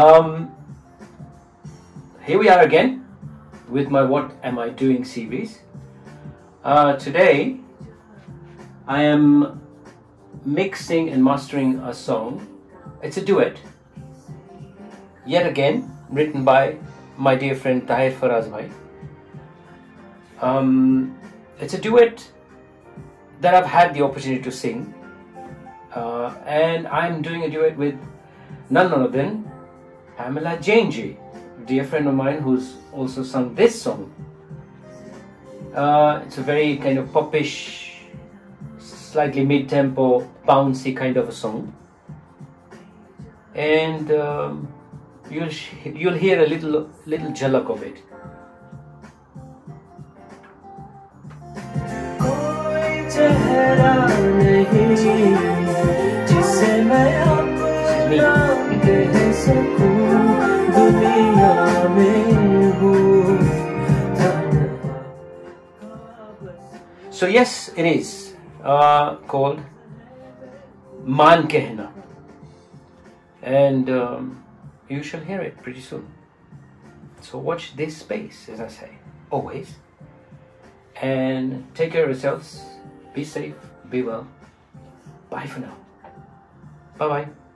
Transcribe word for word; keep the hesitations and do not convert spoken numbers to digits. Um, here we are again with my What Am I Doing series. Uh, today I am mixing and mastering a song. It's a duet, yet again written by my dear friend Tahir Faraz bhai. Um, it's a duet that I've had the opportunity to sing, uh, and I'm doing a duet with none other than Pamela Jangi, a dear friend of mine who's also sung this song. Uh, it's a very kind of popish, slightly mid-tempo, bouncy kind of a song, and um, you'll you'll hear a little little jhalak of it. So yes, it is uh, called Maan Kehna, and um, you shall hear it pretty soon. So watch this space, as I say, always, and take care of yourselves. Be safe, be well. Bye for now. Bye bye.